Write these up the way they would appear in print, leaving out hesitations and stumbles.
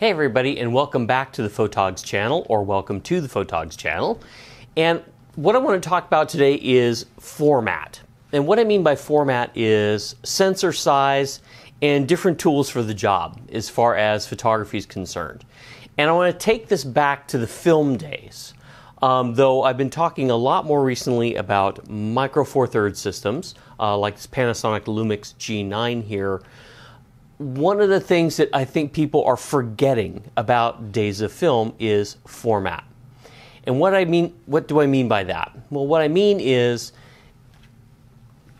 Hey everybody, and welcome back to the Photogs channel, or welcome to the Photogs channel. And what I want to talk about today is format. And what I mean by format is sensor size and different tools for the job as far as photography is concerned. And I want to take this back to the film days, though I've been talking a lot more recently about Micro Four Thirds systems, like this Panasonic Lumix G9 here. One of the things that I think people are forgetting about days of film is format. And what do I mean by that? Well, what I mean is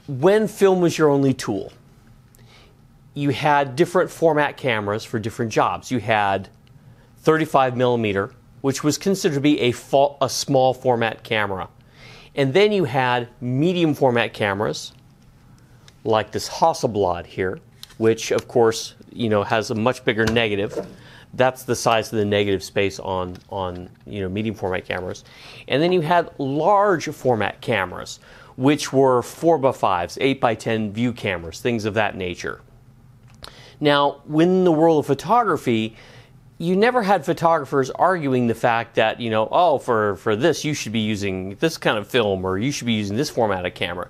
when film was your only tool, you had different format cameras for different jobs. You had 35mm, which was considered to be a small format camera. And then you had medium format cameras like this Hasselblad here, which of course, you know, has a much bigger negative. That's the size of the negative space on you know, medium format cameras. And then you had large format cameras, which were 4x5s, 8x10 view cameras, things of that nature. Now, in the world of photography, you never had photographers arguing the fact that, you know, oh, for this, you should be using this kind of film, or you should be using this format of camera.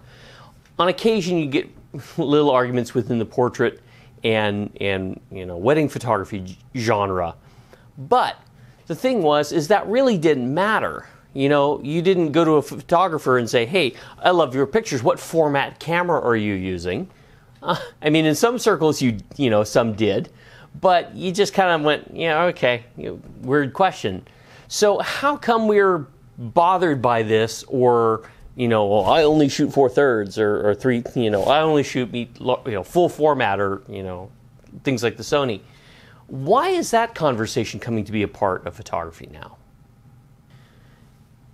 On occasion, you get little arguments within the portrait and you know, wedding photography genre, but the thing is that really didn't matter. You know, you didn't go to a photographer and say, "Hey, I love your pictures. What format camera are you using?" I mean, in some circles, you know, some did, but you just kind of went, "Yeah, okay, you know, weird question." So how come we're bothered by this? Or, you know, well, I only shoot 4/3 or three, you know, I only shoot, you know, full format, or, you know, things like the Sony. Why is that conversation coming to be a part of photography now?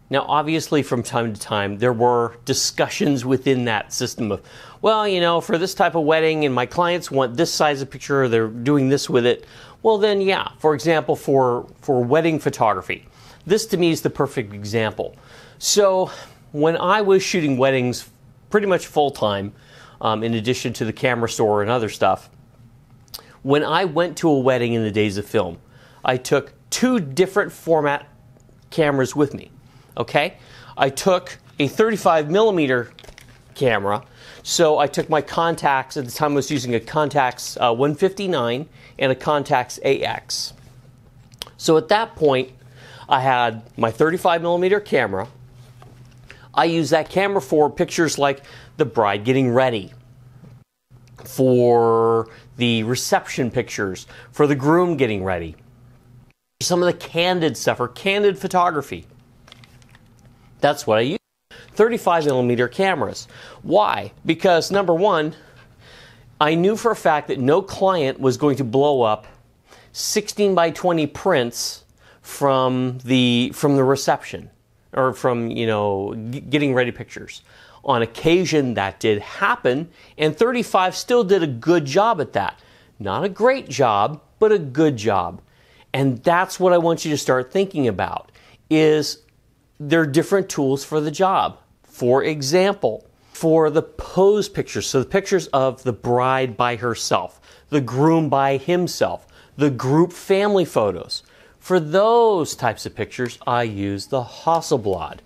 Now, obviously, from time to time, there were discussions within that system of, well, you know, for this type of wedding and my clients want this size of picture, or they're doing this with it. Well, then, yeah, for example, for wedding photography, this to me is the perfect example. So when I was shooting weddings pretty much full-time, in addition to the camera store and other stuff, when I went to a wedding in the days of film, I took two different format cameras with me, okay? I took a 35mm camera, so I took my Contax. At the time I was using a Contax 159 and a Contax AX. So at that point, I had my 35mm camera. I use that camera for pictures like the bride getting ready, for the reception pictures, for the groom getting ready, some of the candid stuff, or candid photography. That's what I use, 35mm cameras. Why? Because number one, I knew for a fact that no client was going to blow up 16x20 prints from the reception, or from, you know, getting ready pictures. On occasion, that did happen, and 35 still did a good job at that. Not a great job, but a good job. And that's what I want you to start thinking about, is there are different tools for the job. For example, for the pose pictures, so the pictures of the bride by herself, the groom by himself, the group family photos. For those types of pictures, I use the Hasselblad.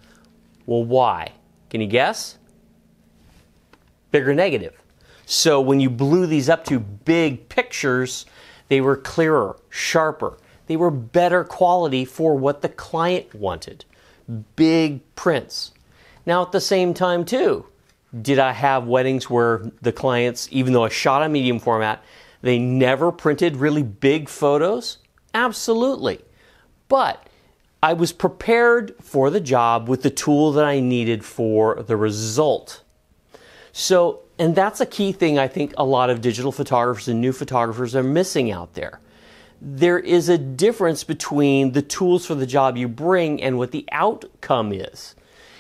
Well, why? Can you guess? Bigger negative. So when you blew these up to big pictures, they were clearer, sharper. They were better quality for what the client wanted. Big prints. Now, at the same time, too, did I have weddings where the clients, even though I shot on medium format, they never printed really big photos? Absolutely. But I was prepared for the job with the tool that I needed for the result. So, and that's a key thing I think a lot of digital photographers and new photographers are missing out there. There is a difference between the tools for the job you bring and what the outcome is.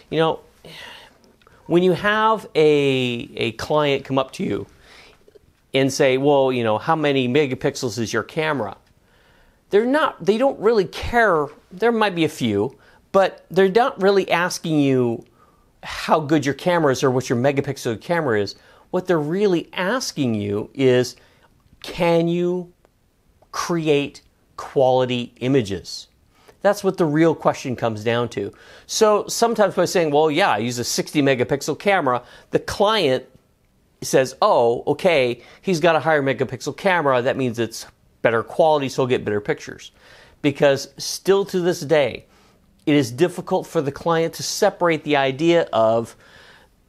You know, when you have a client come up to you and say, well, you know, how many megapixels is your camera? They don't really care. There might be a few, but they're not really asking you how good your camera is or what your megapixel camera is. What they're really asking you is, can you create quality images? That's what the real question comes down to. So sometimes by saying, well, yeah, I use a 60 megapixel camera, the client says, oh, okay, he's got a higher megapixel camera. That means it's better quality, so he'll get better pictures. Because still to this day, it is difficult for the client to separate the idea of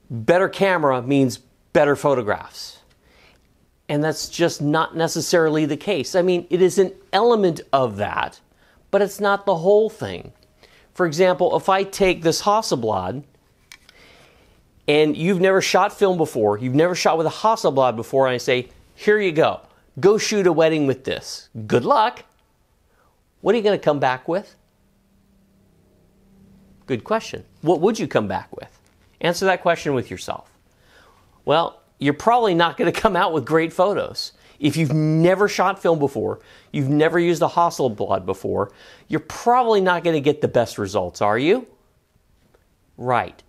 better camera means better photographs. And that's just not necessarily the case. I mean, it is an element of that, but it's not the whole thing. For example, if I take this Hasselblad, and you've never shot film before, you've never shot with a Hasselblad before, and I say, here you go. Go shoot a wedding with this. Good luck. What are you going to come back with? Good question. What would you come back with? Answer that question with yourself. Well, you're probably not going to come out with great photos. If you've never shot film before, you've never used a Hasselblad before, you're probably not going to get the best results, are you? Right.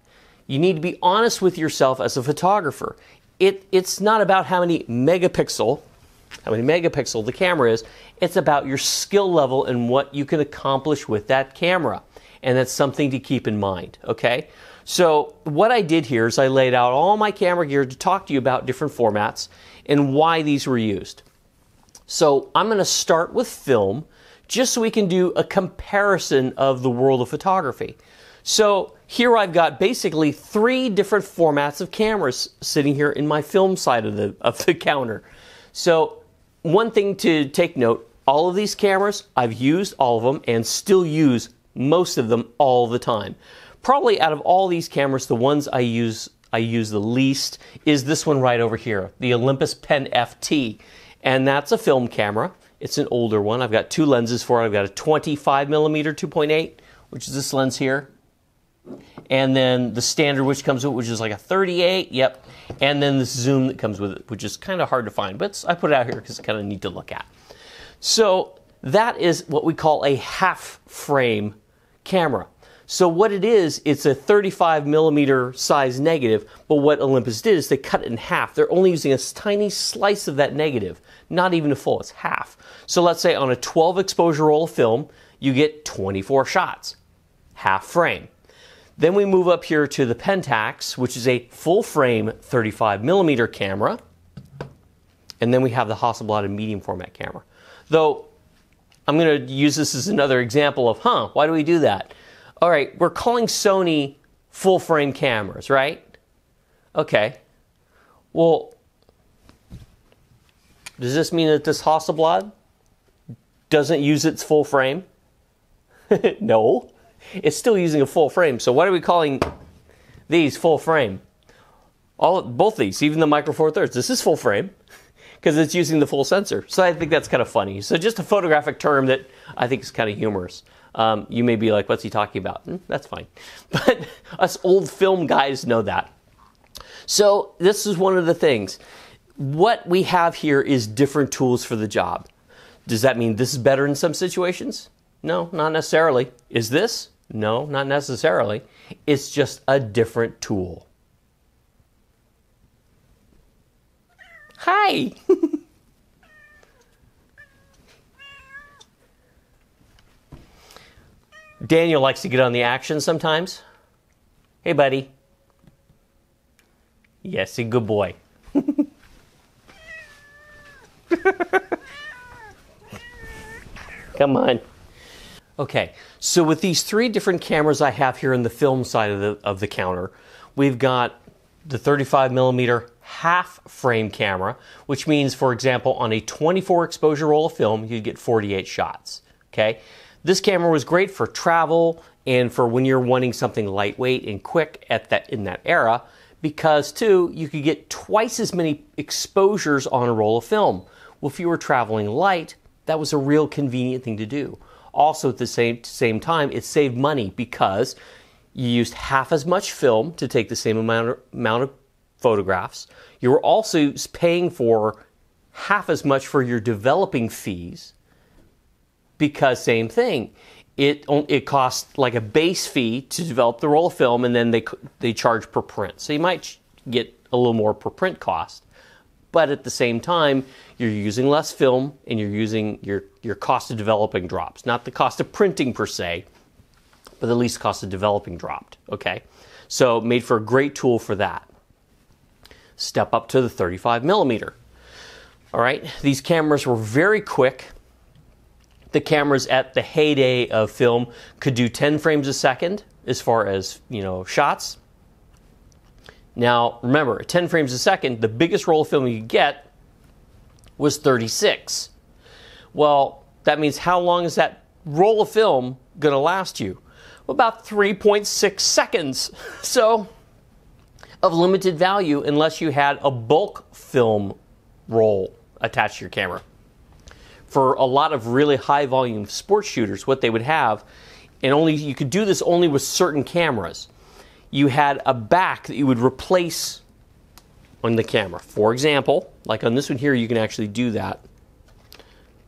You need to be honest with yourself as a photographer. It's not about how many megapixel the camera is. It's about your skill level and what you can accomplish with that camera. And that's something to keep in mind, okay? So what I did here is I laid out all my camera gear to talk to you about different formats and why these were used. So I'm going to start with film just so we can do a comparison of the world of photography. So here I've got basically three different formats of cameras sitting here in my film side of the counter. So one thing to take note, all of these cameras, I've used all of them and still use most of them all the time. Probably out of all these cameras, the ones I use the least is this one right over here, the Olympus Pen FT. And that's a film camera. It's an older one. I've got two lenses for it. I've got a 25 millimeter 2.8, which is this lens here. And then the standard which comes with it, which is like a 38, yep. And then the zoom that comes with it, which is kind of hard to find, but I put it out here because it's kind of neat to look at. So that is what we call a half frame camera. So what it is, it's a 35 millimeter size negative, but what Olympus did is they cut it in half. They're only using a tiny slice of that negative, not even a full, it's half. So let's say on a 12 exposure roll of film, you get 24 shots, half frame. Then we move up here to the Pentax, which is a full frame 35 millimeter camera. And then we have the Hasselblad and medium format camera. Though I'm going to use this as another example of, why do we do that? All right, we're calling Sony full frame cameras, right? Okay. Well, does this mean that this Hasselblad doesn't use its full frame? No. It's still using a full frame, so what are we calling these full frame? Both these, even the Micro Four Thirds, this is full frame because it's using the full sensor. So I think that's kind of funny. So just a photographic term that I think is kind of humorous. You may be like, what's he talking about? That's fine. But us old film guys know that. So this is one of the things. What we have here is different tools for the job. Does that mean this is better in some situations? No, not necessarily. Is this? No, not necessarily. It's just a different tool. Hi! Daniel likes to get on the action sometimes. Hey, buddy. Yes, a good boy. Come on. Okay, so with these three different cameras I have here in the film side of the counter, we've got the 35 millimeter half frame camera, which means, for example, on a 24 exposure roll of film, you'd get 48 shots, okay? This camera was great for travel and for when you're wanting something lightweight and quick in that era, because too, you could get twice as many exposures on a roll of film. Well, if you were traveling light, that was a real convenient thing to do. Also, at the same time, it saved money because you used half as much film to take the same amount of photographs. You were also paying for half as much for your developing fees because same thing. It costs like a base fee to develop the roll of film, and then they charge per print. So you might get a little more per print cost. but at the same time, you're using less film and you're using your cost of developing drops. Not the cost of printing per se, but the least cost of developing dropped, okay? So made for a great tool for that. Step up to the 35 millimeter. All right, these cameras were very quick. The cameras at the heyday of film could do 10 frames a second as far as, you know, shots. Now, remember, at 10 frames a second, the biggest roll of film you could get was 36. Well, that means how long is that roll of film going to last you? Well, about 3.6 seconds. So, of limited value unless you had a bulk film roll attached to your camera. For a lot of really high volume sports shooters, what they would have, and only you could do this only with certain cameras, you had a back that you would replace on the camera. For example, like on this one here, you can actually do that.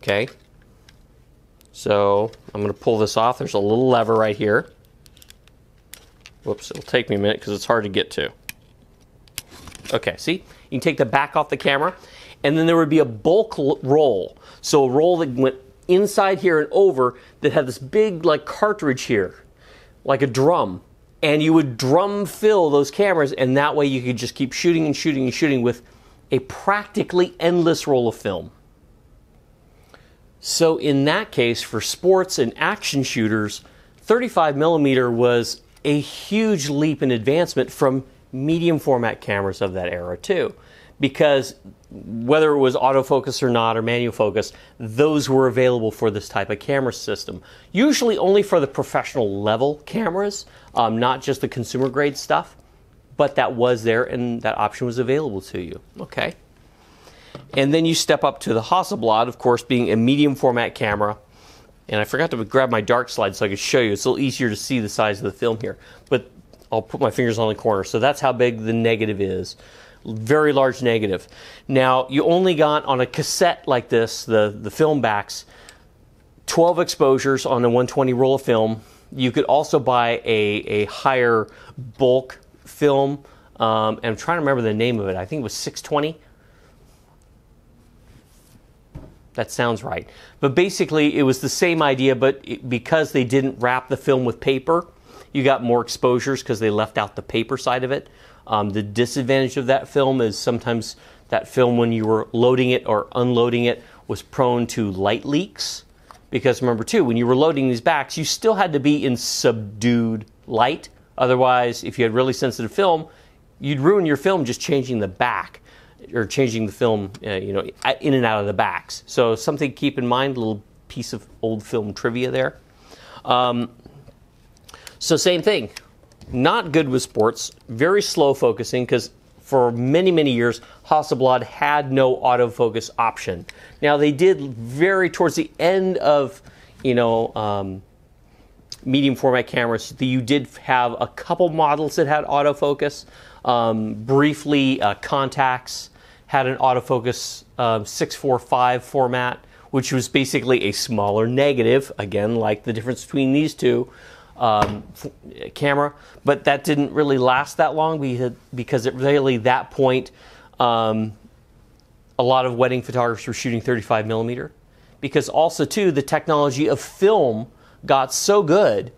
Okay, so I'm going to pull this off. There's a little lever right here. Whoops, it'll take me a minute because it's hard to get to. Okay, see, you can take the back off the camera, and then there would be a bulk roll. So a roll that went inside here and over that had this big like cartridge here, like a drum. And you would drum fill those cameras, and that way you could just keep shooting and shooting and shooting with a practically endless roll of film. So in that case, for sports and action shooters, 35 millimeter was a huge leap in advancement from medium format cameras of that era too. Because whether it was autofocus or not, or manual focus, those were available for this type of camera system. Usually only for the professional level cameras, not just the consumer grade stuff, but that was there and that option was available to you, okay? And then you step up to the Hasselblad, of course, being a medium format camera. And I forgot to grab my dark slide so I could show you. It's a little easier to see the size of the film here, but I'll put my fingers on the corner. So that's how big the negative is. Very large negative. Now, you only got on a cassette like this, the film backs, 12 exposures on the 120 roll of film. You could also buy a higher bulk film. And I'm trying to remember the name of it. I think it was 620. That sounds right. But basically, it was the same idea, but because they didn't wrap the film with paper, you got more exposures because they left out the paper side of it. The disadvantage of that film is sometimes that film, when you were loading it or unloading it, was prone to light leaks. Because remember too, when you were loading these backs, you still had to be in subdued light. Otherwise, if you had really sensitive film, you'd ruin your film just changing the back or changing the film, you know, in and out of the backs. So something to keep in mind, a little piece of old film trivia there. So same thing. Not good with sports, very slow focusing, because for many, many years, Hasselblad had no autofocus option. Now, they did very towards the end of, you know, medium format cameras, you did have a couple models that had autofocus. Briefly, Contax had an autofocus 645 format, which was basically a smaller negative, again, like the difference between these two. Camera, but that didn't really last that long. Because at really that point, a lot of wedding photographers were shooting 35 millimeter, because also too the technology of film got so good.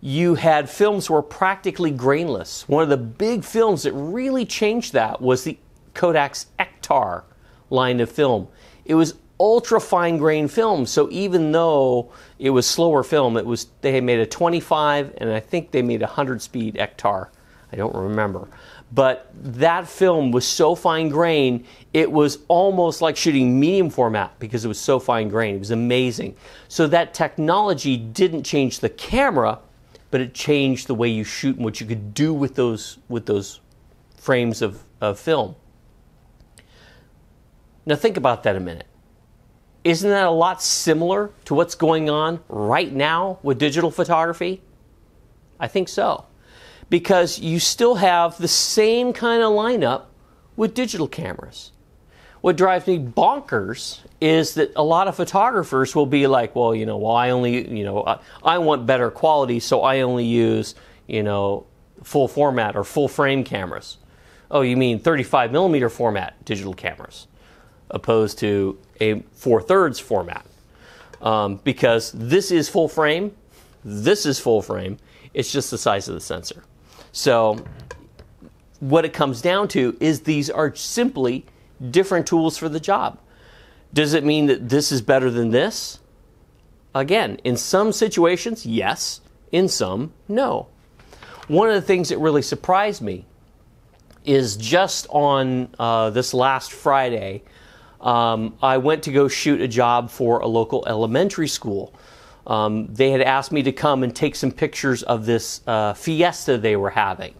You had films were practically grainless. One of the big films that really changed that was the Kodak's Ektar line of film. It was ultra fine grain film, so even though it was slower film, it was they made a 25 and I think they made a 100 speed Ektar. I don't remember, but that film was so fine grain it was almost like shooting medium format because it was so fine grain. It was amazing. So that technology didn't change the camera, but it changed the way you shoot and what you could do with those frames of film. Now think about that a minute. Isn't that a lot similar to what's going on right now with digital photography? I think so. Because you still have the same kind of lineup with digital cameras. What drives me bonkers is that a lot of photographers will be like, well, you know, I only, you know, I want better quality, so I only use, you know, full format or full frame cameras. oh, you mean 35 millimeter format digital cameras, opposed to a 4/3 format. Because this is full frame, this is full frame, it's just the size of the sensor. So what it comes down to is these are simply different tools for the job. Does it mean that this is better than this? Again, in some situations, yes. In some, no. One of the things that really surprised me is just on this last Friday, I went to go shoot a job for a local elementary school. They had asked me to come and take some pictures of this fiesta they were having.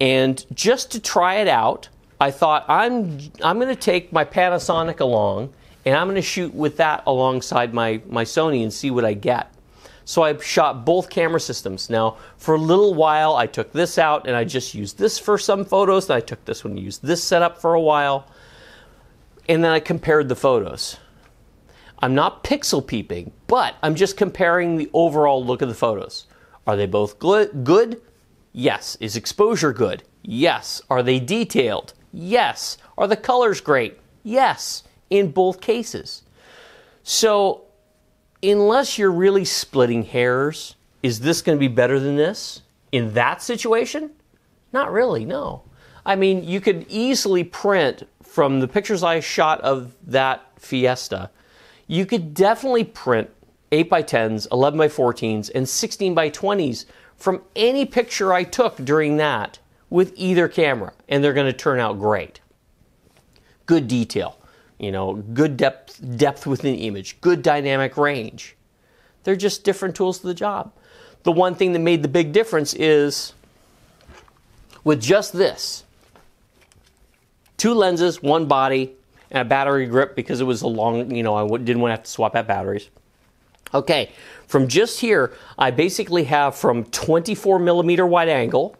And just to try it out, I thought, I'm going to take my Panasonic along, and I'm going to shoot with that alongside my Sony and see what I get. So I shot both camera systems. Now, for a little while, I took this out, and I just used this for some photos. And I took this one and used this setup for a while. And then I compared the photos. I'm not pixel peeping, but I'm just comparing the overall look of the photos. Are they both good? Yes. Is exposure good? Yes. Are they detailed? Yes. Are the colors great? Yes, in both cases. So, unless you're really splitting hairs, is this going to be better than this in that situation? Not really, no. I mean, you could easily print from the pictures I shot of that Fiesta, you could definitely print 8x10s, 11x14s, and 16x20s from any picture I took during that with either camera, and they're going to turn out great. Good detail. You know, good depth within the image, good dynamic range. They're just different tools for the job. The one thing that made the big difference is with just this, 2 lenses, 1 body, and a battery grip because it was a long, you know, I didn't want to have to swap out batteries. Okay, from just here, I basically have from 24 millimeter wide angle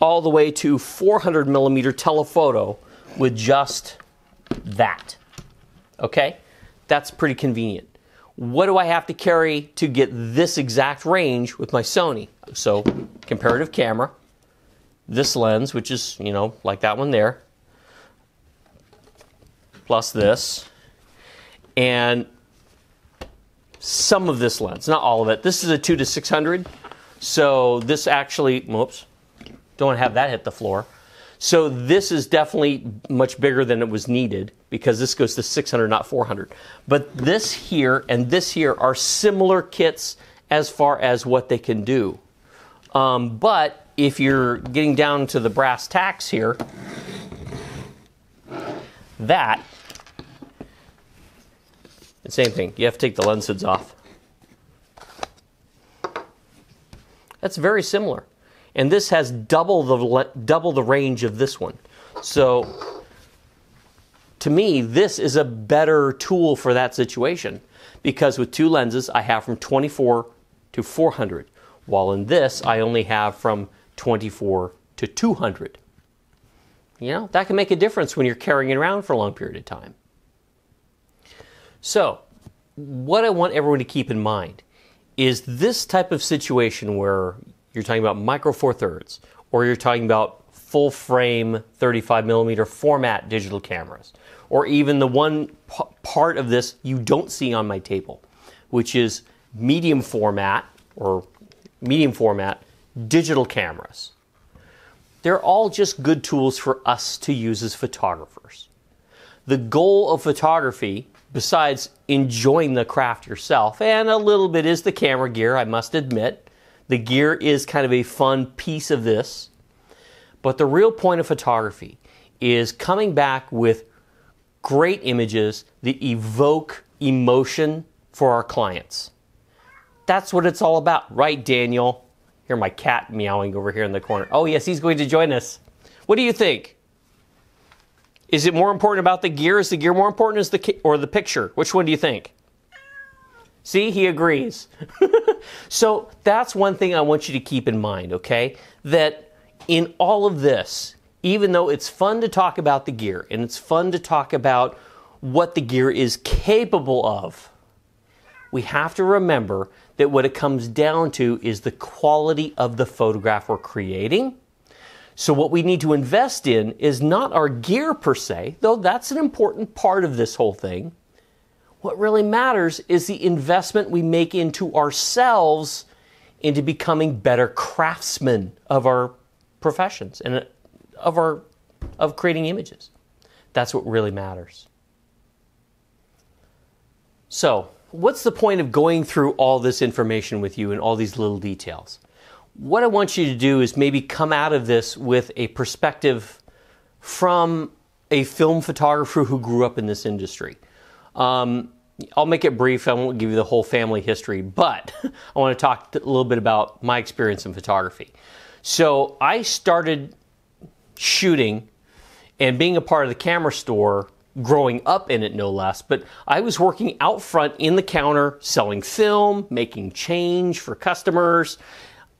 all the way to 400 millimeter telephoto with just that. Okay, that's pretty convenient. What do I have to carry to get this exact range with my Sony? So comparative camera, this lens, which is, you know, like that one there, plus this, and some of this lens, not all of it. This is a 2-600, so this actually, whoops, don't want to have that hit the floor. So this is definitely much bigger than it was needed because this goes to 600, not 400. But this here and this here are similar kits as far as what they can do. But if you're getting down to the brass tacks here, that, the same thing, you have to take the lens hoods off. That's very similar. And this has double the range of this one. So to me, this is a better tool for that situation because with 2 lenses, I have from 24 to 400, while in this, I only have from 24 to 200. You know, that can make a difference when you're carrying it around for a long period of time. So what I want everyone to keep in mind is this type of situation where you're talking about Micro Four Thirds, or you're talking about full frame 35 millimeter format digital cameras, or even the one part of this you don't see on my table, which is medium format digital cameras. They're all just good tools for us to use as photographers. The goal of photography, besides enjoying the craft yourself, and a little bit is the camera gear, I must admit. The gear is kind of a fun piece of this, but the real point of photography is coming back with great images that evoke emotion for our clients. That's what it's all about, right, Daniel? I hear my cat meowing over here in the corner. Oh yes, he's going to join us. What do you think? Is it more important about the gear? Is the gear more important or the picture? Which one do you think? See, he agrees. So that's one thing I want you to keep in mind, okay? That in all of this, even though it's fun to talk about the gear and it's fun to talk about what the gear is capable of, we have to remember that what it comes down to is the quality of the photograph we're creating. So what we need to invest in is not our gear per se, though that's an important part of this whole thing. What really matters is the investment we make into ourselves, into becoming better craftsmen of our professions and of creating images. That's what really matters. So what's the point of going through all this information with you and all these little details? What I want you to do is maybe come out of this with a perspective from a film photographer who grew up in this industry. I'll make it brief. I won't give you the whole family history, but I want to talk a little bit about my experience in photography. So I started shooting and being a part of the camera store, growing up in it no less, but I was working out front in the counter, selling film, making change for customers.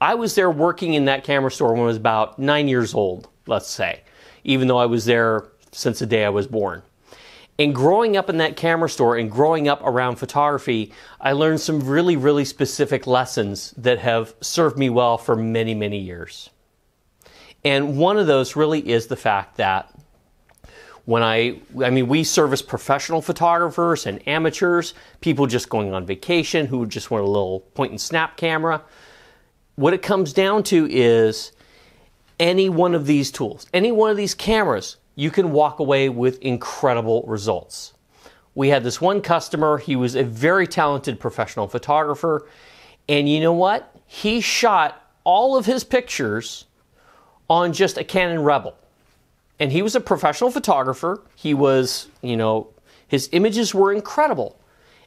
I was there working in that camera store when I was about 9 years old, let's say, even though I was there since the day I was born. And growing up in that camera store and growing up around photography, I learned some really, really specific lessons that have served me well for many, many years. And one of those really is the fact that when we service professional photographers and amateurs, people just going on vacation who just want a little point and snap camera. What it comes down to is any one of these tools, any one of these cameras, you can walk away with incredible results. We had this one customer, he was a very talented professional photographer, and you know what? He shot all of his pictures on just a Canon Rebel. And he was a professional photographer. He was, you know, his images were incredible.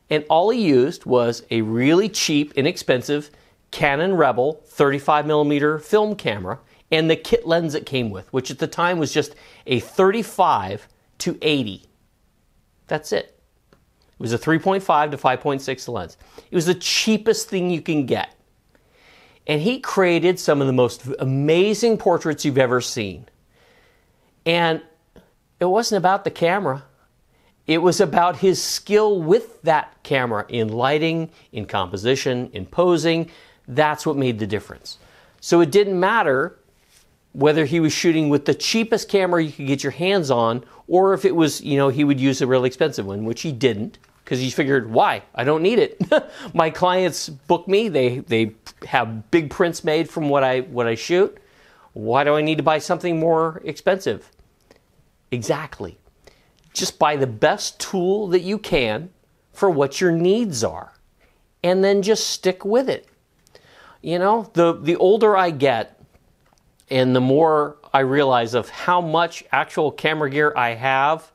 And all he used was a really cheap, inexpensive Canon Rebel 35mm film camera and the kit lens it came with, which at the time was just a 35-80. That's it. It was a 3.5 to 5.6 lens. It was the cheapest thing you can get. And he created some of the most amazing portraits you've ever seen. And it wasn't about the camera. It was about his skill with that camera in lighting, in composition, in posing. That's what made the difference. So it didn't matter whether he was shooting with the cheapest camera you could get your hands on, or if it was, you know, he would use a really expensive one, which he didn't, because he figured, why? I don't need it. My clients book me. They have big prints made from what I shoot. Why do I need to buy something more expensive? Exactly. Just buy the best tool that you can for what your needs are, and then just stick with it. You know, the older I get and the more I realize of how much actual camera gear I have,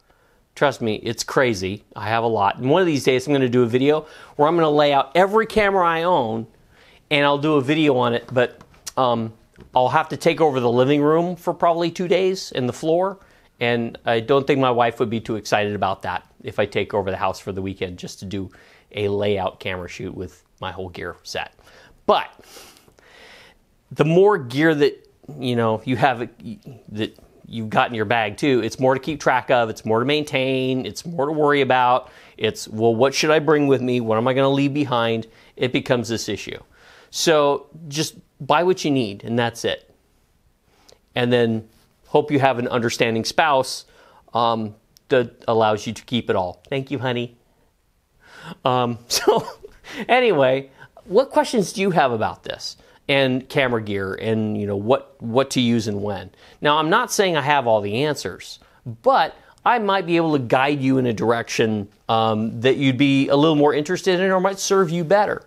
trust me, it's crazy. I have a lot. And one of these days I'm going to do a video where I'm going to lay out every camera I own, and I'll do a video on it, but I'll have to take over the living room for probably 2 days and the floor, and I don't think my wife would be too excited about that if I take over the house for the weekend just to do a layout camera shoot with my whole gear set. But the more gear that you have, that you've got in your bag too, it's more to keep track of, it's more to maintain, it's more to worry about. It's, well, what should I bring with me? What am I going to leave behind? It becomes this issue. So just buy what you need, and that's it. And then hope you have an understanding spouse that allows you to keep it all. Thank you, honey. So anyway, what questions do you have about this and camera gear and what to use and when? Now, I'm not saying I have all the answers, but I might be able to guide you in a direction that you'd be a little more interested in or might serve you better.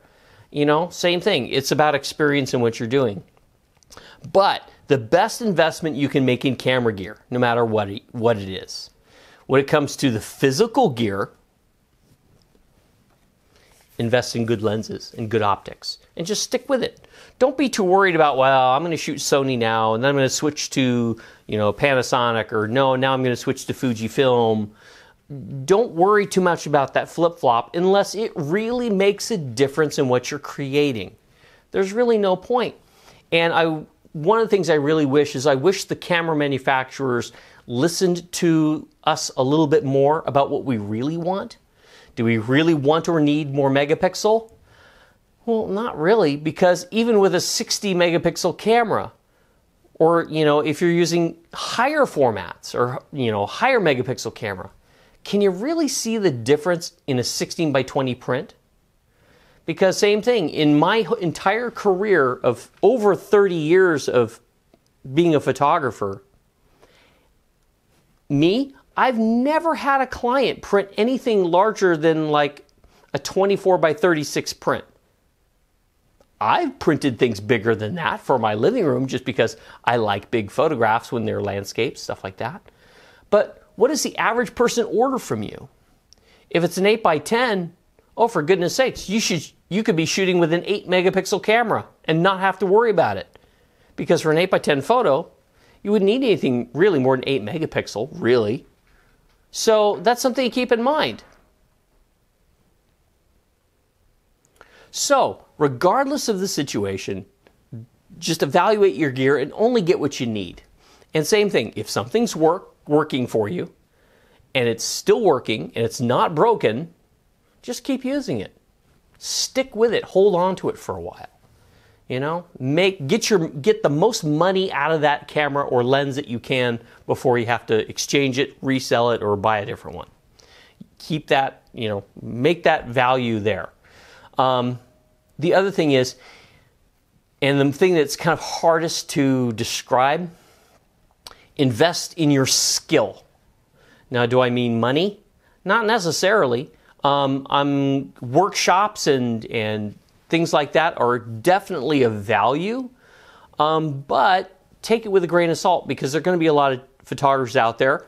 You know, same thing. It's about experience in what you're doing. But the best investment you can make in camera gear, no matter what it is, when it comes to the physical gear, invest in good lenses and good optics and just stick with it. Don't be too worried about, well, I'm going to shoot Sony now and then I'm going to switch to, Panasonic, or no, now I'm going to switch to Fujifilm. Don't worry too much about that flip-flop unless it really makes a difference in what you're creating. There's really no point. And one of the things I really wish is I wish the camera manufacturers listened to us a little bit more about what we really want. Do we really want or need more megapixel? Well, not really, because even with a 60 megapixel camera, Or, you know, if you're using higher formats or, you know, higher megapixel camera, can you really see the difference in a 16 by 20 print? Because same thing, in my entire career of over 30 years of being a photographer, I've never had a client print anything larger than like a 24 by 36 print. I've printed things bigger than that for my living room just because I like big photographs when they're landscapes, stuff like that. But what does the average person order from you? If it's an 8 by 10, oh, for goodness sakes, you could be shooting with an 8 megapixel camera and not have to worry about it. Because for an 8 by 10 photo, you wouldn't need anything really more than 8 megapixel, really. So that's something to keep in mind. So, regardless of the situation, just evaluate your gear and only get what you need. And same thing, if something's working for you, and it's still working, and it's not broken, just keep using it. Stick with it. Hold on to it for a while. You know, get the most money out of that camera or lens that you can before you have to exchange it, resell it, or buy a different one. Keep that, you know, make that value there. The other thing is, and the thing that's kind of hardest to describe, invest in your skill. Now, do I mean money? Not necessarily. Workshops and things like that are definitely of value, but take it with a grain of salt, because there are going to be a lot of photographers out there,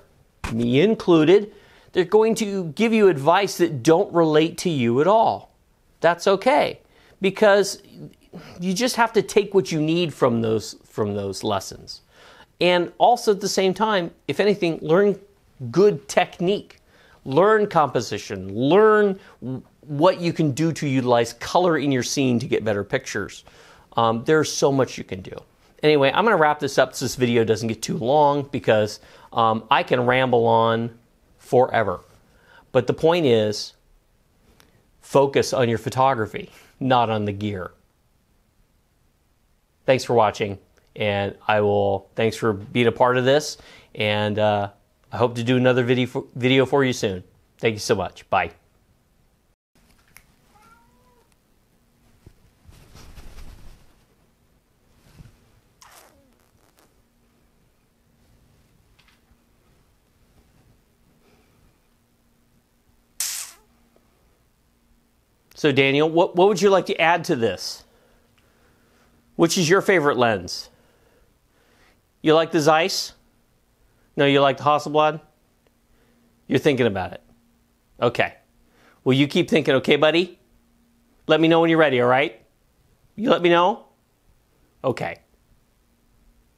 me included, they're going to give you advice that don't relate to you at all. That's okay, because you just have to take what you need from those lessons. And also at the same time, if anything, learn good technique. Learn composition, learn what you can do to utilize color in your scene to get better pictures. There's so much you can do. Anyway, I'm going to wrap this up so this video doesn't get too long, because I can ramble on forever. But the point is, focus on your photography, not on the gear. Thanks for watching, and thanks for being a part of this, and I hope to do another video for you soon. Thank you so much. Bye. So Daniel, what would you like to add to this? Which is your favorite lens? You like the Zeiss? No, you like the Hasselblad? You're thinking about it. Okay. Well, you keep thinking, okay, buddy? Let me know when you're ready, all right? You let me know? Okay.